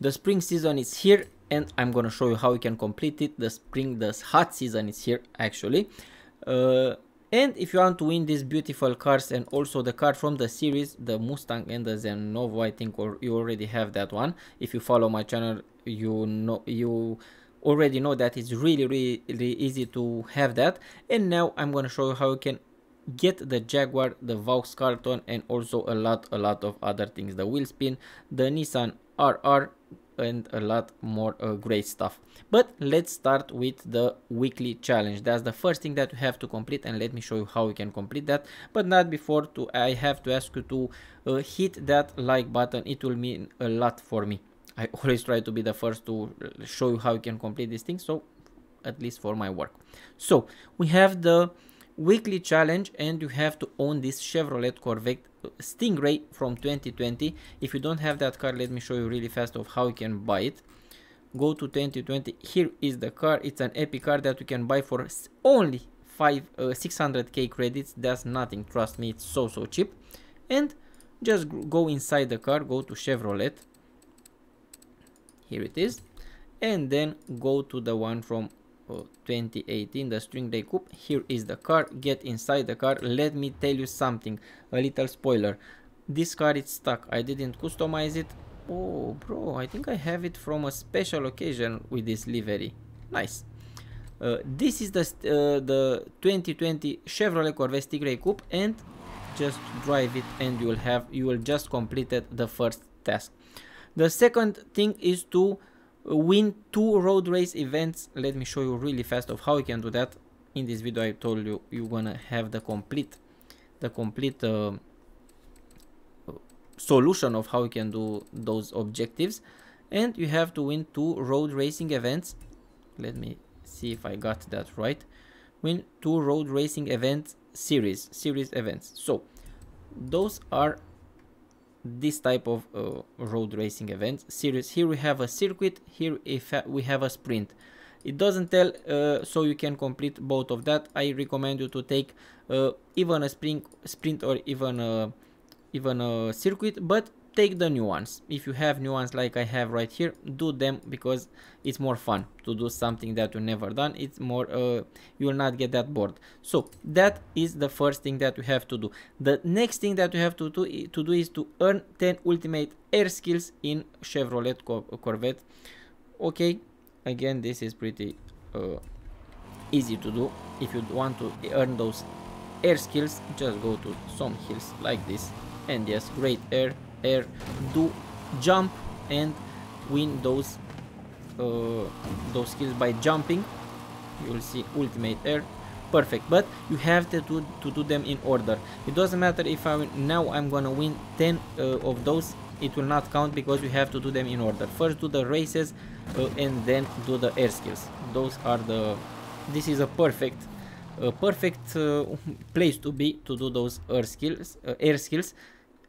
The spring season is here and I'm gonna show you how you can complete it. The hot season is here actually. And if you want to win these beautiful cars and also the car from the series, the Mustang and the Zenova, I think, or you already have that one. If you follow my channel, you already know that it's really easy to have that. And now I'm gonna show you how you can get the Jaguar, the Vauxcarlton, and also a lot of other things, the wheel spin, the Nissan RR, and a lot more great stuff. But let's start with the weekly challenge. That's the first thing that you have to complete, and let me show you how you can complete that. But not before I have to ask you to hit that like button. It will mean a lot for me. I always try to be the first to show you how you can complete these things, so at least for my work. So we have the weekly challenge, and you have to own this Chevrolet Corvette Stingray from 2020. If you don't have that car, let me show you really fast of how you can buy it. Go to 2020. Here is the car. It's an epic car that you can buy for only 600k credits. That's nothing, trust me, it's so cheap. And just go inside the car, go to Chevrolet, here it is, and then go to the one from 2018, the Stingray Coupe. Here is the car. Get inside the car. Let me tell you something, a little spoiler. This car is stuck. I didn't customize it. Oh bro, I think I have it from a special occasion with this livery. Nice. This is the 2020 Chevrolet Corvette Stingray Coupe, and just drive it and you will just completed the first task. The second thing is to win 2 road race events. Let me show you really fast of how you can do that. In this video I told you you're gonna have the complete solution of how you can do those objectives. And you have to win 2 road racing events. Let me see if I got that right. Win 2 road racing events series events. So those are this type of road racing events series. Here we have a circuit, here we have a sprint. It doesn't tell, so you can complete both of that. I recommend you to take even a sprint or even a circuit, but take the new ones. If you have new ones like I have right here, do them, because it's more fun to do something that you never done. It's more, you will not get that bored. So that is the first thing that you have to do. The next thing that you have to do is to earn 10 ultimate air skills in Chevrolet Corvette. Okay, again, this is pretty easy to do. If you want to earn those air skills, just go to some hills like this, and yes, great air, do jump and win those skills by jumping. You will see ultimate air, perfect. But you have to do them in order. It doesn't matter if I'm gonna win 10 of those, it will not count, because you have to do them in order. First do the races, and then do the air skills. This is a perfect place to be to do those air skills.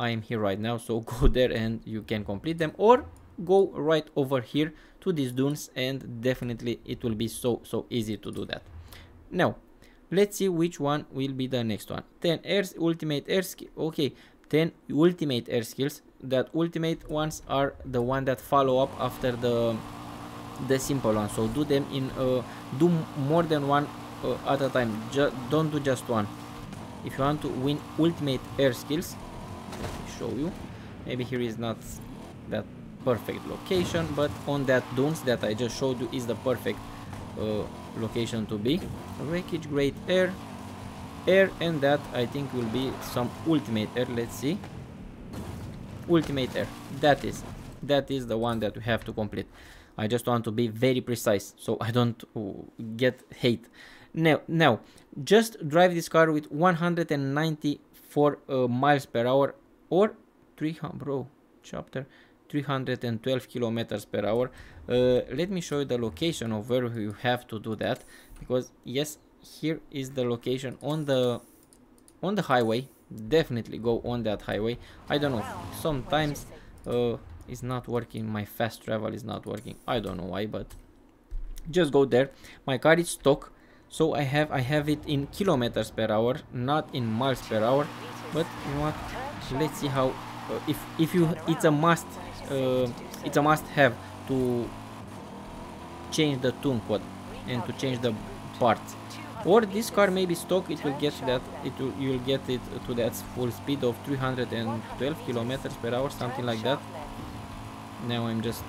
I am here right now, so go there and you can complete them, or go right over here to these dunes, and definitely it will be so easy to do that. Now let's see which one will be the next one. 10 ultimate air skill. Okay, 10 ultimate air skills. That ultimate ones are the one that follow up after the simple one, so do them in do more than one at a time. Don't do just one. If you want to win ultimate air skills, let me show you. Maybe here is not that perfect location, but on that dunes that I just showed you is the perfect location to be. Wreckage, great air, and that I think will be some ultimate air. Let's see, ultimate air. That is the one that we have to complete. I just want to be very precise so I don't get hate. Now just drive this car with 194 miles per hour, or 312 kilometers per hour. Let me show you the location of where you have to do that, because yes, here is the location on the highway. Definitely go on that highway. I don't know, sometimes it's not working, my fast travel is not working, I don't know why, but just go there. My car is stock, so I have it in kilometers per hour, not in miles per hour. But you know what, let's see how if you, it's a must it's a must have to change the tune code and to change the parts. Or this car may be stock, it will get that you will get it to that full speed of 312 kilometers per hour, something like that. Now I'm just,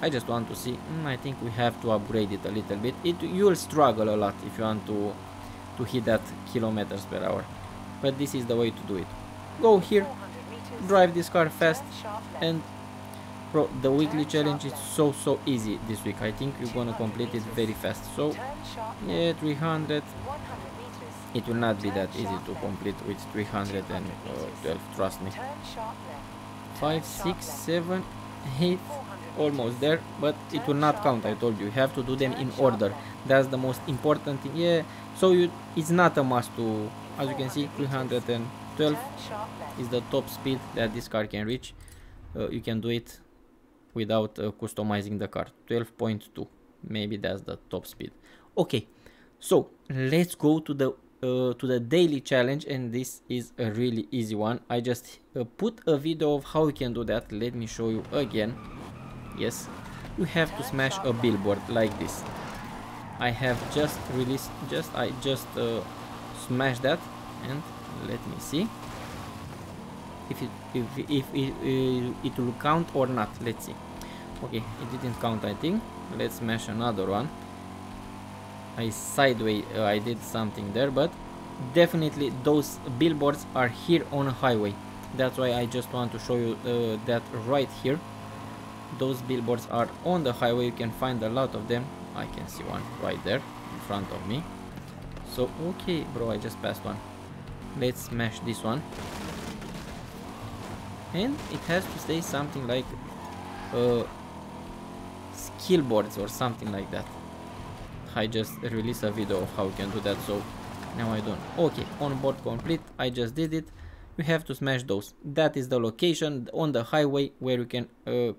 I just want to see. I think we have to upgrade it a little bit. You will struggle a lot if you want to hit that kilometers per hour, but this is the way to do it. Go here, drive this car fast, and bro, the weekly challenge is so easy this week. I think you're gonna complete it very fast. So yeah, 300. It will not be that easy to complete with 312. Trust me. 5, 6, 7, 8. Almost there, but it will not count. I told you, you have to do them in order. That's the most important thing. Yeah, so it's not a must to, as you can see, 312 is the top speed that this car can reach. You can do it without customizing the car. 12.2, maybe that's the top speed. Okay, so let's go to the daily challenge, and this is a really easy one. I just put a video of how you can do that. Let me show you again. Yes, you have to smash a billboard like this. I have just released, I just smashed that, and let me see if it will count or not. Let's see. Okay, it didn't count, I think. Let's smash another one. I did something there, but definitely those billboards are here on a highway. That's why I just want to show you that right here. Those billboards are on the highway. You can find a lot of them. I can see one right there in front of me. So okay, bro, I just passed one. Let's smash this one, and it has to say something like skill boards or something like that. I just released a video of how you can do that, so now I don't. Okay, on board complete. I just did it. You have to smash those. That is the location on the highway where you can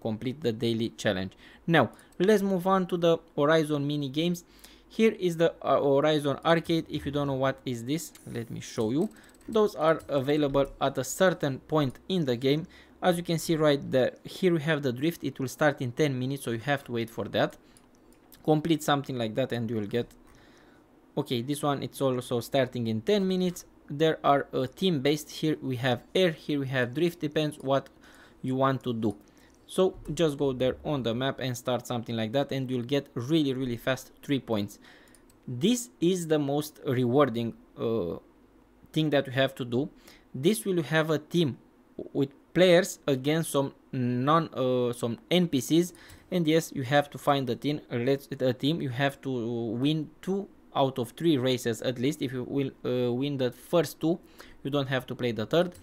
complete the daily challenge. Now let's move on to the Horizon mini games. Here is the Horizon arcade. If you don't know what is this, let me show you. Those are available at a certain point in the game. As you can see right there, here we have the drift. It will start in 10 minutes, so you have to wait for that. Complete something like that and you will get. Okay, this one, it's also starting in 10 minutes. There are a team based. Here we have air, here we have drift, depends what you want to do. So just go there on the map and start something like that, and you'll get really fast 3 points. This is the most rewarding thing that you have to do. This will have a team with players against some NPCs, and yes, you have to find the team. You have to win 2 out of 3 races at least. If you will win the first 2, you don't have to play the third.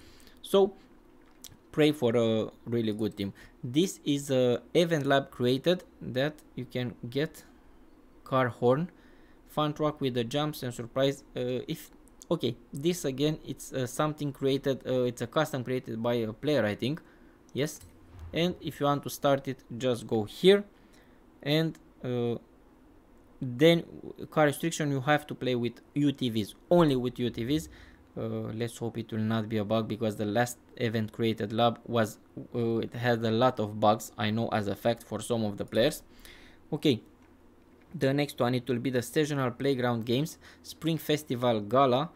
So pray for a really good team. This is a event lab created that you can get car horn, fun truck with the jumps and surprise. Okay, this again, it's something created. It's a custom created by a player, I think. Yes, and if you want to start it, just go here, and then car restriction, you have to play with UTVs, only with UTVs. Let's hope it will not be a bug, because the last event created lab was it had a lot of bugs, I know as a fact, for some of the players. Okay, the next one, it will be the seasonal Playground Games Spring Festival Gala,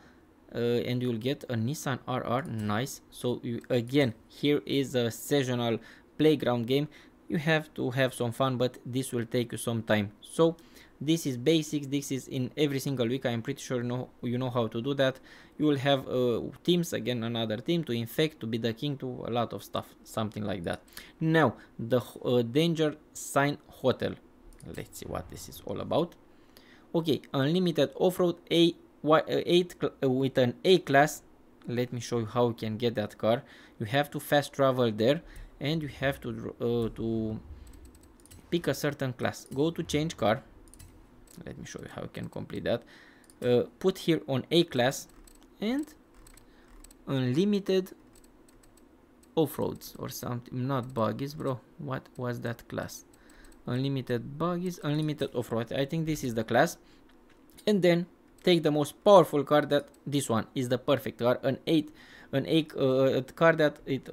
and you'll get a Nissan RR. Nice. So again, here is a seasonal playground game. You have to have some fun, but this will take you some time. So this is basics. This is in every single week. I'm pretty sure you know how to do that. You will have teams, again another team to infect, to be the king, to a lot of stuff, something like that. Now the danger sign hotel. Let's see what this is all about. Okay, unlimited off-road with an A class. Let me show you how you can get that car. You have to fast travel there, and you have to pick a certain class. Go to change car. Let me show you how you can complete that. Put here on A class, and unlimited off-roads or something. Not buggies, bro. What was that class? Unlimited buggies, unlimited off-road. I think this is the class. And then take the most powerful car. That this one is the perfect car, an 8 an car that it's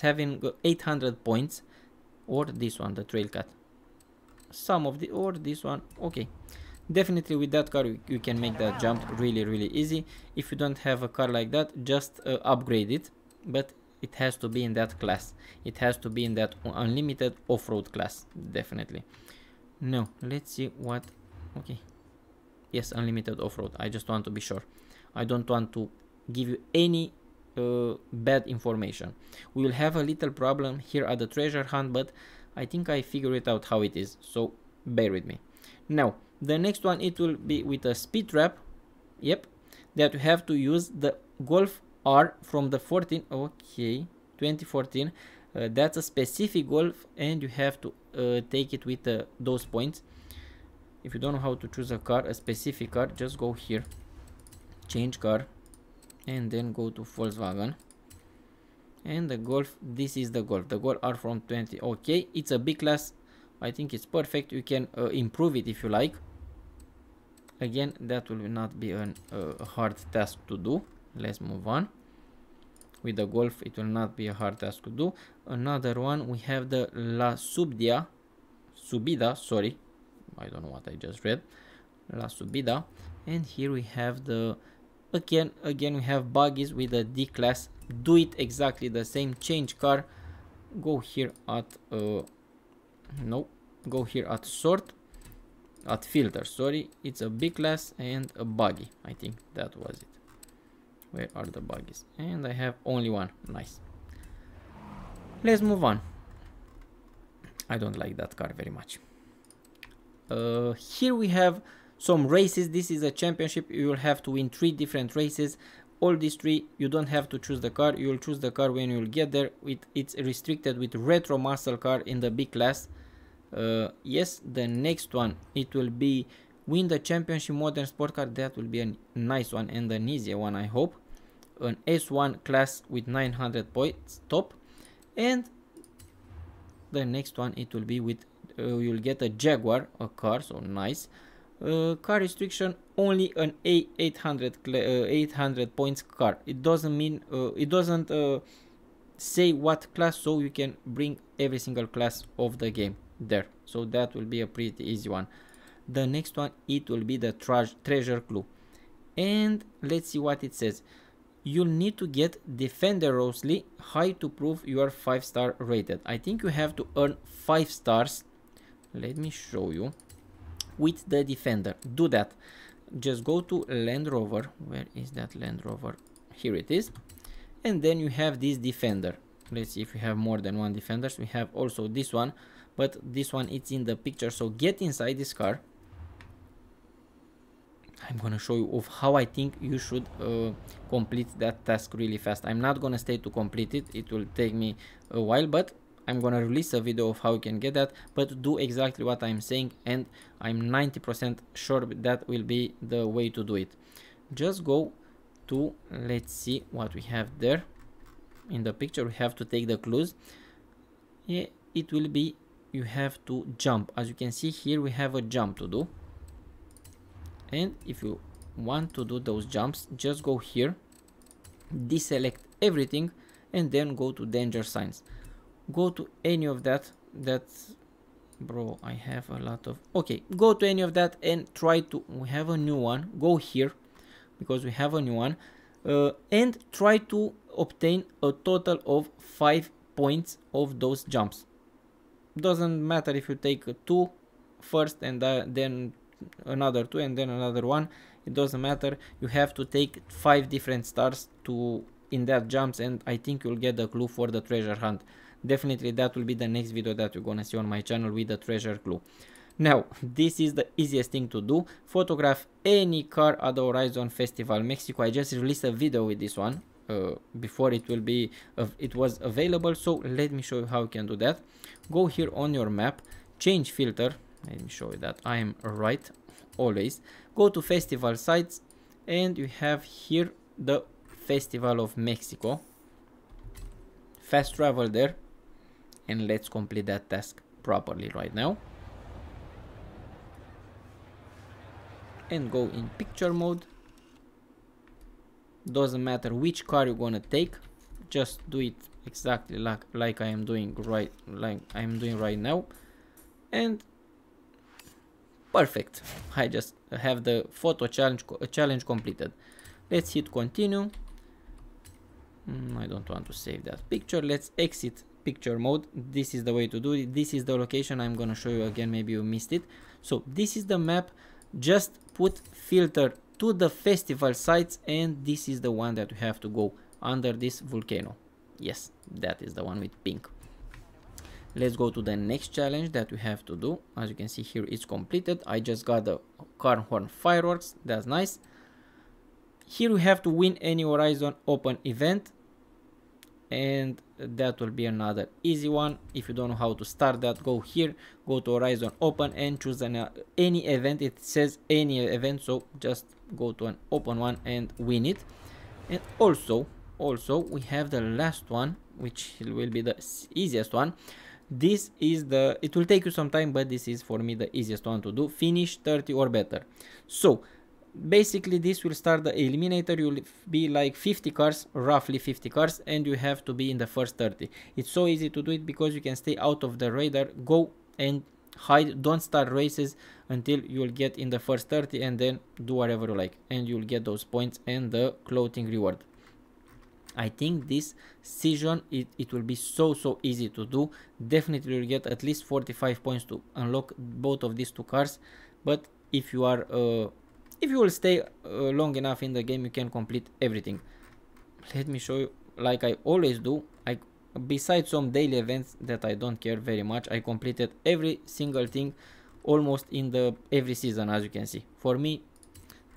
having 800 points, or this one, the Trailcat. Some of the, or this one, okay. Definitely with that car you can make that jump really easy. If you don't have a car like that, just upgrade it, but it has to be in that class. It has to be in that unlimited off-road class, definitely. No, let's see what, okay. Yes, unlimited off-road, I just want to be sure. I don't want to give you any bad information. We will have a little problem here at the treasure hunt, but I think I figured it out how it is, so bear with me. Now, the next one, it will be with a speed trap, yep, that you have to use the Golf R from the 2014, that's a specific Golf, and you have to take it with those points. If you don't know how to choose a car, a specific car, just go here, change car, and then go to Volkswagen, and the Golf, this is the Golf, the Golf R from 20, okay, it's a B class, I think it's perfect, you can improve it if you like. Again, that will not be a hard task to do. Let's move on. With the Golf, it will not be a hard task to do. Another one, we have the La Subida. Subida, sorry, I don't know what I just read. La Subida. And here we have the, again we have buggies with a D class. Do it exactly the same. Change car. Go here at sort. At filter, sorry. It's a B class and a buggy. I think that was it. Where are the buggies? And I have only one. Nice. Let's move on. I don't like that car very much. Here we have some races. This is a championship. You will have to win 3 different races. All these 3, you don't have to choose the car. You will choose the car when you will get there. It's restricted with retro muscle car in the B class. Yes, the next one, it will be win the championship modern sport car. That will be a nice one and an easier one, I hope. An S1 class with 900 points top. And the next one, it will be with you'll get a Jaguar, a car, so nice. Car restriction, only an 800 points car. It doesn't mean it doesn't say what class, so you can bring every single class of the game there, so that will be a pretty easy one. The next one, it will be the treasure clue, and let's see what it says. You'll need to get Defenderously high to prove you are 5-star rated. I think you have to earn 5 stars. Let me show you with the Defender. Do that. Just go to Land Rover. Where is that Land Rover? Here it is. And then you have this Defender. Let's see if we have more than one Defenders. We have also this one, but this one, it's in the picture. So get inside this car. I'm gonna show you of how I think you should complete that task really fast. I'm not gonna stay to complete it. It will take me a while, but I'm gonna release a video of how you can get that. But do exactly what I'm saying, and I'm 90% sure that will be the way to do it. Just go to, let's see what we have there. In the picture, we have to take the clues. Yeah, it will be, you have to jump. As you can see here, we have a jump to do. And if you want to do those jumps, just go here, deselect everything, and then go to danger signs. Go to any of that. That's, bro, I have a lot of, okay, go to any of that and try to, we have a new one, go here, because we have a new one, and try to obtain a total of 5 points of those jumps. Doesn't matter if you take 2 first and then another 2 and then another 1, it doesn't matter. You have to take 5 different stars to in that jumps, and I think you'll get the clue for the treasure hunt. Definitely that will be the next video that you're gonna see on my channel with the treasure clue. Now, this is the easiest thing to do. Photograph any car at the Horizon Festival Mexico. I just released a video with this one before it will be it was available, so let me show you how you can do that. Go here on your map, change filter. Let me show you that I am right always. Go to festival sites, and you have here the Festival of Mexico. Fast travel there, and let's complete that task properly right now. And go in picture mode, Doesn't matter which car you're gonna take, just do it exactly like I am doing right now, and perfect. I just have the photo challenge completed. Let's hit continue. I don't want to save that picture. Let's exit picture mode. This is the way to do it. This is the location I'm gonna show you again. Maybe you missed it. So this is the map. Just put filter to the festival sites, and this is the one that you have to go under this volcano. Yes, that is the one with pink. Let's go to the next challenge that we have to do. As you can see here, it's completed. I just got the car horn fireworks. That's nice. Here we have to win any Horizon Open event, and that will be another easy one. If you don't know how to start that, go here, go to Horizon Open and choose any event. It says any event, so just go to an open one and win it. And also we have the last one, which will be the easiest one. This is the, it will take you some time, but this is for me the easiest one to do. Finish 30 or better. So basically this will start the eliminator. You'll be like 50 cars, roughly 50 cars, and you have to be in the first 30. It's so easy to do it because you can stay out of the radar, go and hide, don't start races until you'll get in the first 30, and then do whatever you like, and you'll get those points and the clothing reward. I think this season it will be so easy to do. Definitely you'll get at least 45 points to unlock both of these two cars, but if you are if you will stay long enough in the game, you can complete everything. Let me show you, like I always do, besides some daily events that I don't care very much, I completed every single thing almost in the every season, as you can see. For me,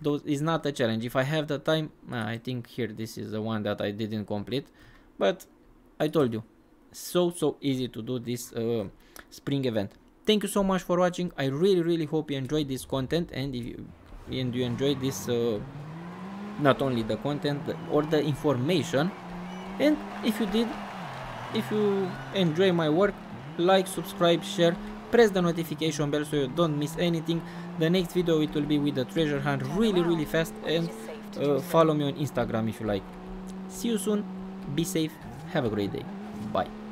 those is not a challenge. If I have the time, I think here this is the one that I didn't complete, but I told you, so easy to do this spring event. Thank you so much for watching. I really hope you enjoyed this content, and if you enjoyed this not only the content or the information. And if you did, if you enjoy my work, like, subscribe, share, press the notification bell so you don't miss anything. The next video, it will be with the treasure hunt, really fast, and follow me on Instagram if you like. See you soon, be safe, have a great day, bye.